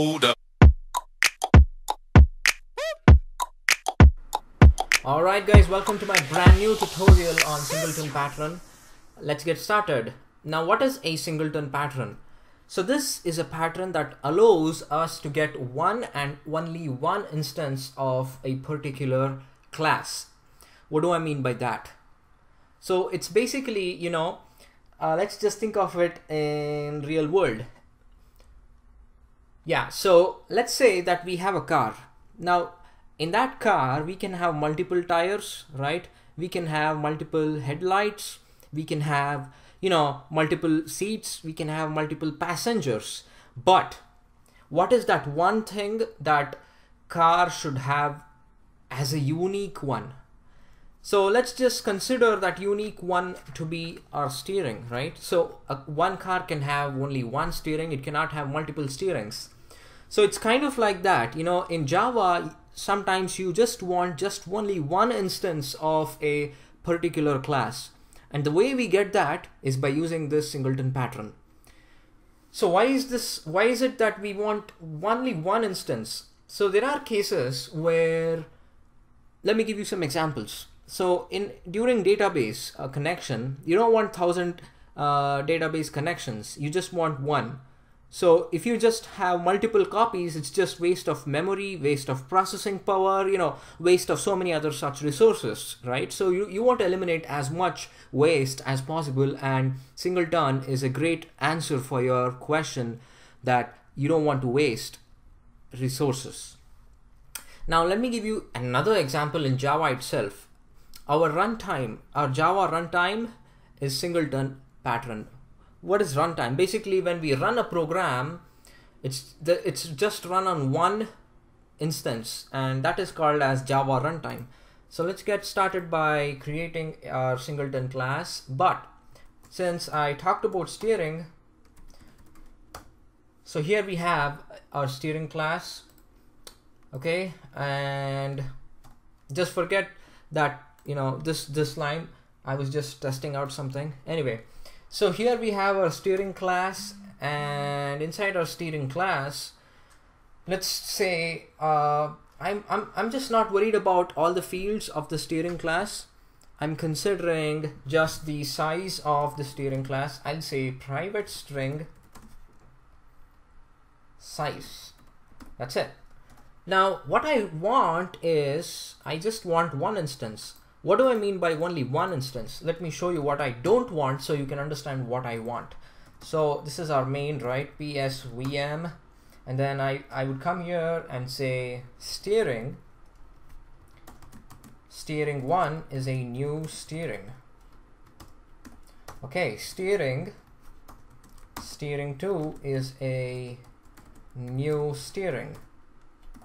hold up. Alright guys, welcome to my brand new tutorial on singleton pattern. Let's get started. Now what is a singleton pattern? So this is a pattern that allows us to get one and only one instance of a particular class. What do I mean by that? So it's basically, you know, let's just think of it in real world. Yeah, so let's say that we have a car. Now in that car we can have multiple tires, right? We can have multiple headlights, we can have, you know, multiple seats, we can have multiple passengers. But what is that one thing that car should have as a unique one? So let's just consider that unique one to be our steering, right? So one car can have only one steering, it cannot have multiple steerings. So it's kind of like that, you know, in Java, sometimes you just want just only one instance of a particular class. And the way we get that is by using this singleton pattern. So why is it that we want only one instance? So there are cases where, let me give you some examples. So during database connection, you don't want 1000 database connections, you just want one. So if you just have multiple copies, it's just waste of memory, waste of processing power, you know, waste of so many other such resources, right? So you want to eliminate as much waste as possible, and singleton is a great answer for your question that you don't want to waste resources. Now let me give you another example in Java itself. Our runtime, our Java runtime is singleton pattern. What is runtime? Basically when we run a program, it's just run on one instance, and that is called as Java runtime. So let's get started by creating our singleton class. But since I talked about steering, so here we have our steering class, okay? And just forget that, you know, this line, I was just testing out something anyway. So here we have our steering class, and inside our steering class, let's say I'm just not worried about all the fields of the steering class. I'm considering just the size of the steering class. I'll say private string size. That's it. Now what I want is, I just want one instance. What do I mean by only one instance? Let me show you what I don't want so you can understand what I want. So this is our main, right? PSVM, and then I would come here and say steering one is a new steering. Okay, steering two is a new steering.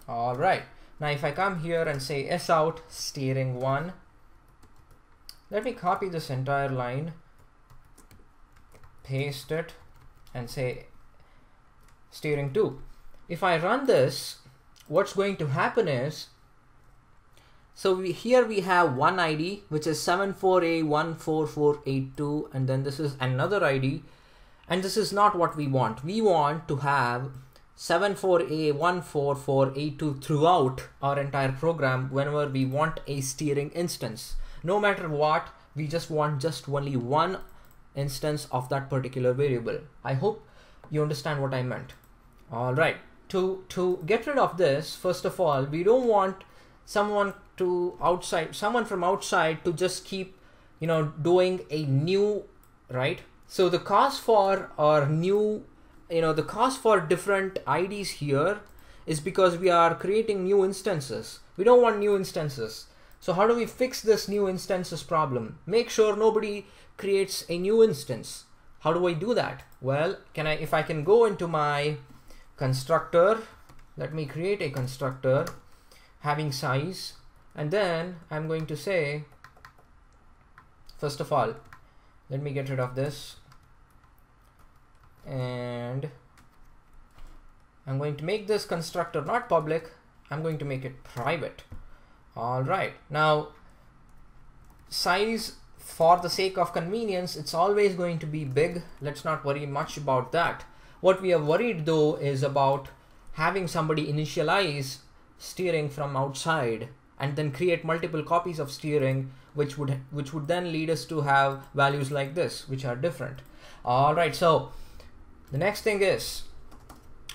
All right. Now if I come here and say s out steering one, let me copy this entire line, paste it, and say steering 2. If I run this, what's going to happen is, so here we have one ID, which is 74A14482, and then this is another ID, and this is not what we want. We want to have 74A14482 throughout our entire program whenever we want a steering instance. No matter what, we just want just only one instance of that particular variable. I hope you understand what I meant. All right, to get rid of this, first of all, we don't want someone from outside to just keep, you know, doing a new, right? So the cost for our new, you know, the cost for different IDs here is because we are creating new instances. We don't want new instances. So how do we fix this new instances problem? Make sure nobody creates a new instance. How do I do that? Well, if I can go into my constructor, let me create a constructor having size, and then I'm going to say, first of all, let me get rid of this, and I'm going to make this constructor not public, I'm going to make it private. All right, now size, for the sake of convenience, it's always going to be big. Let's not worry much about that. What we are worried though is about having somebody initialize steering from outside and then create multiple copies of steering, which would then lead us to have values like this, which are different. All right, so the next thing is,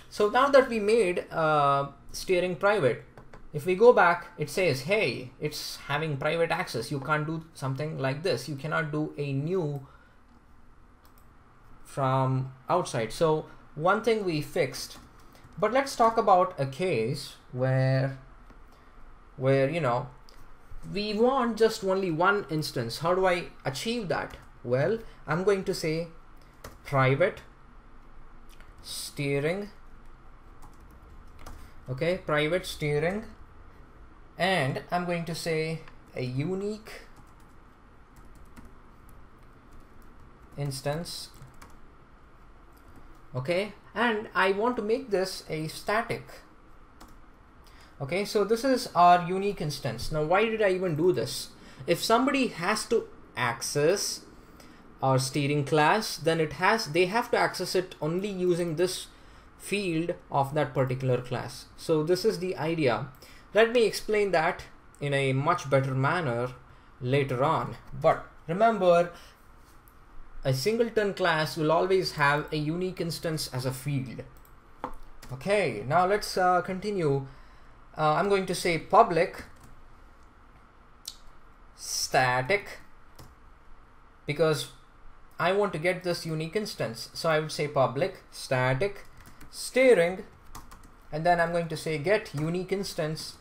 so now that we made steering private, if we go back, it says, hey, it's having private access. You can't do something like this. You cannot do a new from outside. So one thing we fixed, but let's talk about a case where, you know, we want just only one instance. How do I achieve that? Well, I'm going to say private steering. Okay, private steering, and I'm going to say a unique instance. Okay, and I want to make this a static. Okay, so this is our unique instance. Now, why did I even do this? If somebody has to access our steering class, then they have to access it only using this field of that particular class. So this is the idea. Let me explain that in a much better manner later on. But remember, a singleton class will always have a unique instance as a field. Okay, now let's continue. I'm going to say public static, because I want to get this unique instance. So I would say public static steering, and then I'm going to say get unique instance.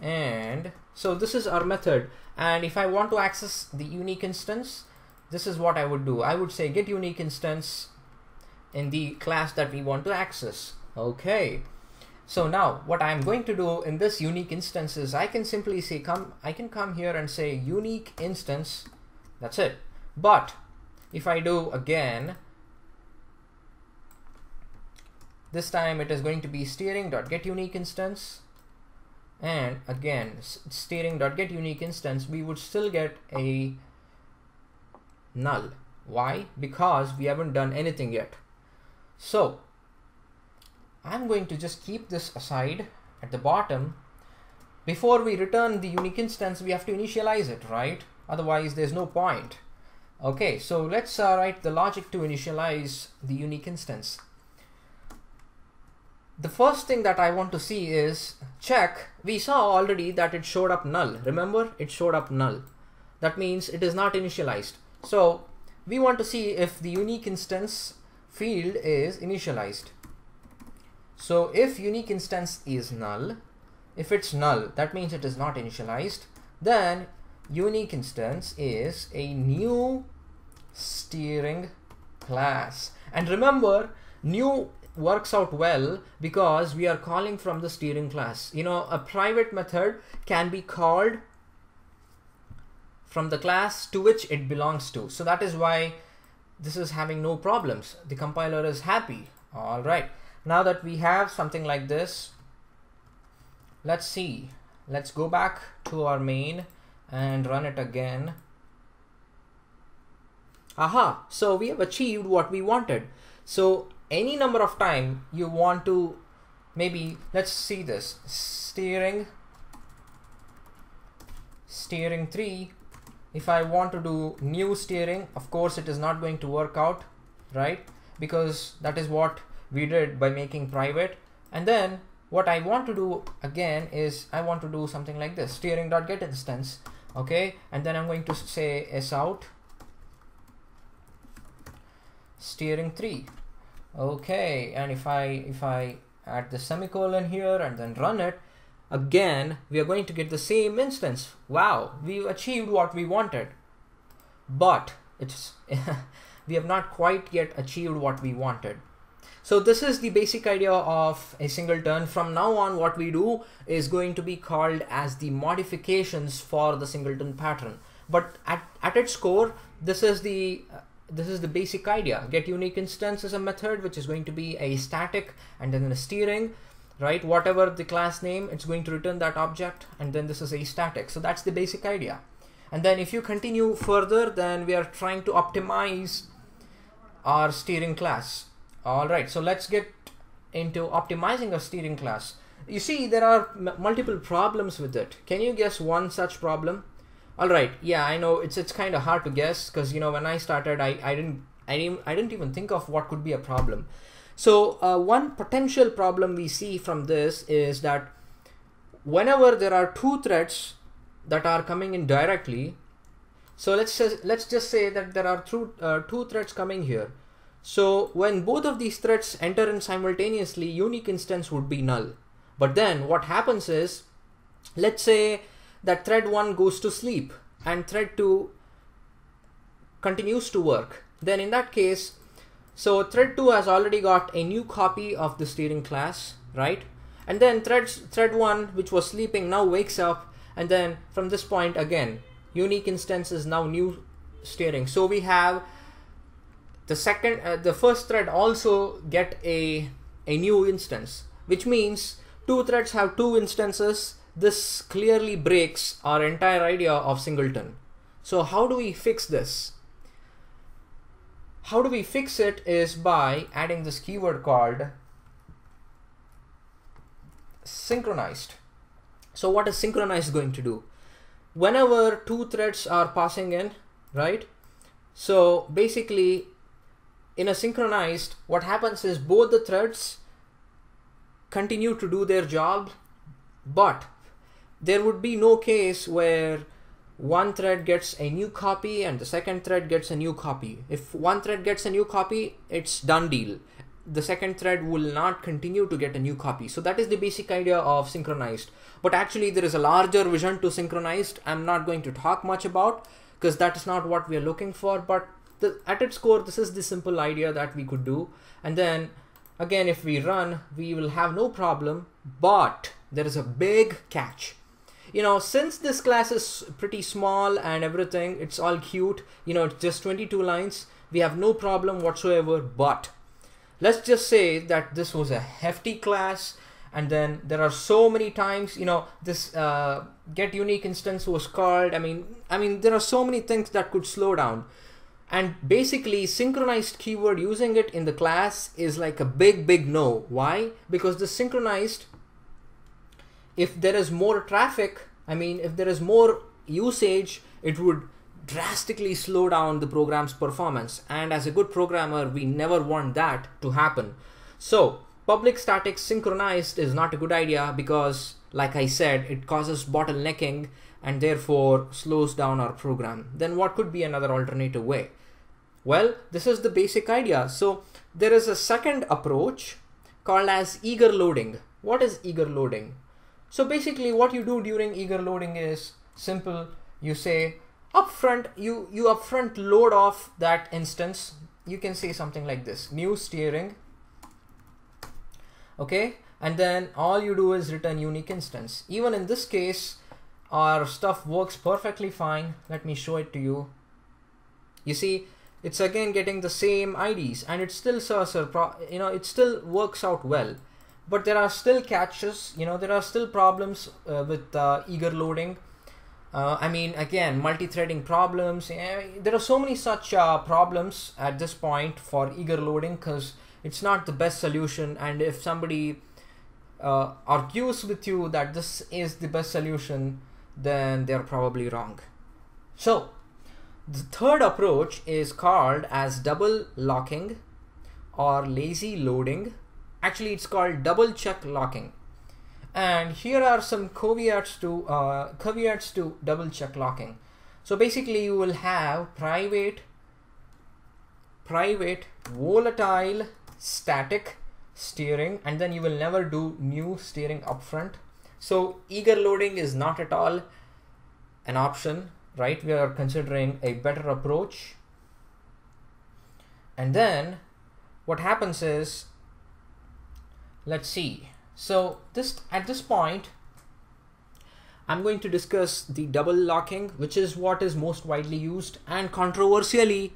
And so this is our method. And if I want to access the unique instance, this is what I would do. I would say get unique instance in the class that we want to access. Okay. So now what I'm going to do in this unique instance is I can simply say I can come here and say unique instance. That's it. But if I do again, this time it is going to be steering.getUniqueInstance, and again steering.getUniqueInstance, we would still get a null. Why? Because we haven't done anything yet. So I'm going to just keep this aside at the bottom. Before we return the unique instance, we have to initialize it, right? Otherwise there's no point. Okay, so let's write the logic to initialize the unique instance. The first thing that I want to see is check. We saw already that it showed up null. Remember, it showed up null. That means it is not initialized. So we want to see if the unique instance field is initialized. So if unique instance is null, if it's null, that means it is not initialized, then unique instance is a new steering class. And remember, new works out well because we are calling from the steering class. You know, a private method can be called from the class to which it belongs to. So that is why this is having no problems. The compiler is happy. All right. Now that we have something like this, let's see. Let's go back to our main and run it again. Aha. So we have achieved what we wanted. So any number of time you want to, maybe let's see this steering 3. If I want to do new steering, of course it is not going to work out, right? Because that is what we did by making private. And then what I want to do again is I want to do something like this, steering.getInstance. Okay, and then I'm going to say s out steering 3. Okay, and if I add the semicolon here and then run it again, we are going to get the same instance. Wow, we've achieved what we wanted, but it's we have not quite yet achieved what we wanted. So this is the basic idea of a singleton. From now on, what we do is going to be called as the modifications for the singleton pattern. But at its core, this is the basic idea. Get unique instance is a method which is going to be a static and then a steering, right? Whatever the class name, it's going to return that object, and then this is a static. So that's the basic idea. And then if you continue further, then we are trying to optimize our steering class. All right, so let's get into optimizing a steering class. You see, there are multiple problems with it. Can you guess one such problem? All right, yeah, I know it's kind of hard to guess because, you know, when I started, I didn't even think of what could be a problem. So one potential problem we see from this is that whenever there are two threads that are coming in directly, so let's just say that there are two threads coming here. So when both of these threads enter in simultaneously, unique instance would be null. But then what happens is, let's say that thread 1 goes to sleep and thread 2 continues to work. Then in that case, so thread 2 has already got a new copy of the steering class, right? And then thread 1, which was sleeping, now wakes up, and then from this point again, unique instance is now new steering. So we have the first thread also get a new instance, which means two threads have two instances. This clearly breaks our entire idea of singleton. So how do we fix this? How do we fix it is by adding this keyword called synchronized. So what is synchronized going to do? Whenever two threads are passing in, right? So basically in a synchronized, what happens is both the threads continue to do their job, but there would be no case where one thread gets a new copy and the second thread gets a new copy. If one thread gets a new copy, it's done deal. The second thread will not continue to get a new copy. So that is the basic idea of synchronized. But actually there is a larger vision to synchronized. I'm not going to talk much about because that is not what we are looking for. But at its core, this is the simple idea that we could do. And then again, if we run, we will have no problem, but there is a big catch. You know, since this class is pretty small and everything, it's all cute, you know, it's just 22 lines, we have no problem whatsoever. But let's just say that this was a hefty class, and then there are so many times, you know, this get unique instance was called. I mean there are so many things that could slow down, and basically synchronized keyword, using it in the class, is like a big no. Why? Because the synchronized, if there is more traffic, I mean, if there is more usage, it would drastically slow down the program's performance. And as a good programmer, we never want that to happen. So public static synchronized is not a good idea because, like I said, it causes bottlenecking and therefore slows down our program. Then what could be another alternative way? Well, this is the basic idea. So there is a second approach called as eager loading. What is eager loading? So basically what you do during eager loading is simple. You say upfront, you upfront load off that instance. You can say something like this, new steering. Okay. And then all you do is return unique instance. Even in this case, our stuff works perfectly fine. Let me show it to you. You see, it's again getting the same IDs, and it still you know, it still works out well. But there are still catches, you know, there are still problems with eager loading. I mean, again, multi-threading problems. There are so many such problems at this point for eager loading because it's not the best solution. And if somebody argues with you that this is the best solution, then they're probably wrong. So the third approach is called as double locking or lazy loading. Actually, it's called double check locking. And here are some caveats to double check locking. So basically you will have private, volatile, static steering, and then you will never do new steering upfront. So eager loading is not at all an option, right? We are considering a better approach. And then what happens is, let's see. So at this point, I'm going to discuss the double locking, which is what is most widely used and controversially,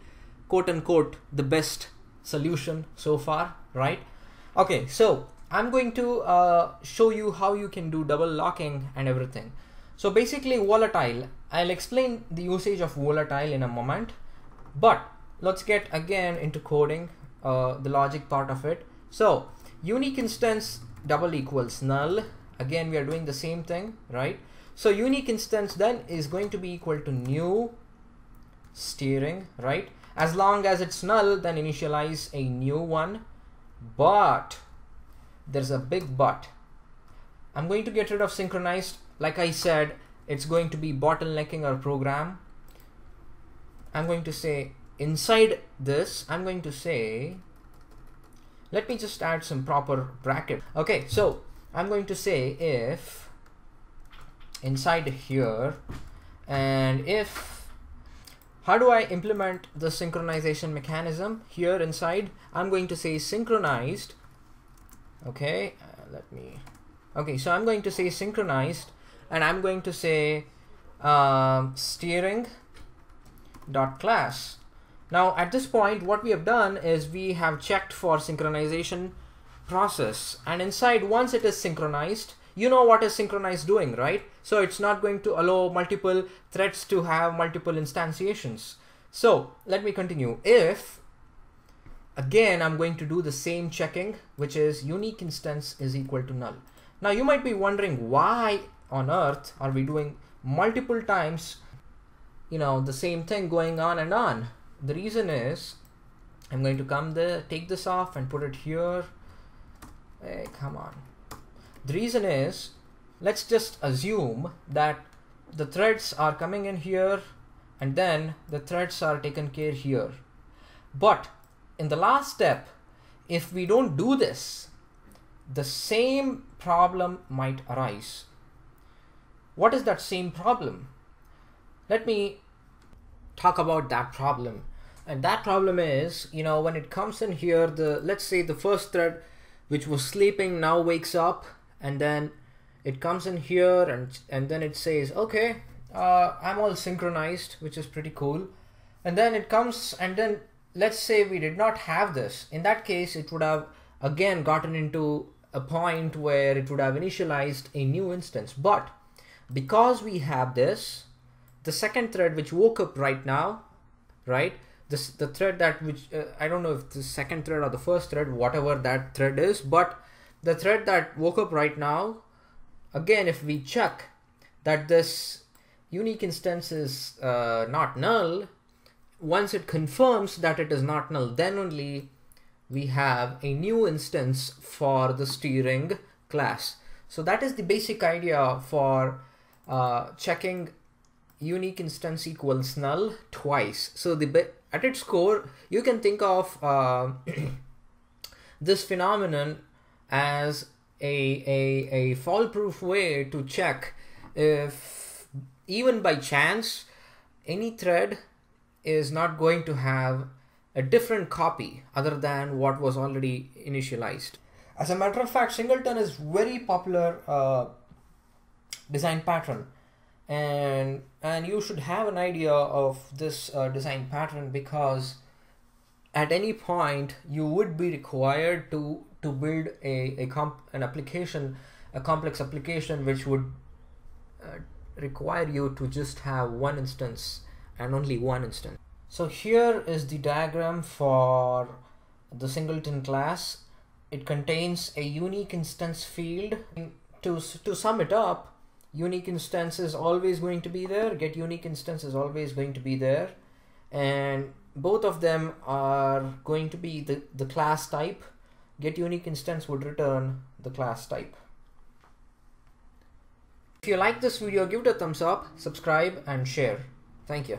quote unquote, the best solution so far, right? Okay, so I'm going to show you how you can do double locking and everything. So basically volatile, I'll explain the usage of volatile in a moment, but let's get again into coding, the logic part of it. So unique instance double equals null. Again, we are doing the same thing, right? So unique instance then is going to be equal to new steering, right? As long as it's null, then initialize a new one. But there's a big but. I'm going to get rid of synchronized. Like I said, it's going to be bottlenecking our program. I'm going to say inside this, I'm going to say, let me just add some proper bracket. Okay, so I'm going to say if inside here, and if, how do I implement the synchronization mechanism here inside? I'm going to say synchronized. Okay, okay, so I'm going to say synchronized, and I'm going to say steering dot class. Now at this point, what we have done is we have checked for synchronization process, and inside, once it is synchronized, you know what is synchronized doing, right? So it's not going to allow multiple threads to have multiple instantiations. So let me continue. If, again, I'm going to do the same checking, which is unique instance is equal to null. Now you might be wondering, why on earth are we doing multiple times, you know, the same thing going on and on? The reason is, I'm going to take this off and put it here. Hey, come on. The reason is, let's just assume that the threads are coming in here, and then the threads are taken care here. But in the last step, if we don't do this, the same problem might arise. What is that same problem? Let me talk about that problem. And that problem is, you know, when it comes in here, let's say the first thread which was sleeping now wakes up, and then it comes in here, and then it says, okay, I'm all synchronized, which is pretty cool. And then it comes, and then let's say we did not have this. In that case, it would have again gotten into a point where it would have initialized a new instance. But because we have this, the second thread which woke up right now, right, the thread that which I don't know if the second thread or the first thread, whatever that thread is, but the thread that woke up right now, again, if we check that this unique instance is not null, once it confirms that it is not null, then only we have a new instance for the steering class. So that is the basic idea for checking unique instance equals null twice. So at its core, you can think of this phenomenon as a foolproof way to check if, even by chance, any thread is not going to have a different copy other than what was already initialized. As a matter of fact, Singleton is very popular design pattern, and you should have an idea of this design pattern, because at any point you would be required to build a complex application, which would require you to just have one instance and only one instance. So here is the diagram for the Singleton class. It contains a unique instance field. To sum it up, unique instance is always going to be there, get unique instance is always going to be there, and both of them are going to be the class type. Get unique instance would return the class type. If you like this video, give it a thumbs up, subscribe and share. Thank you.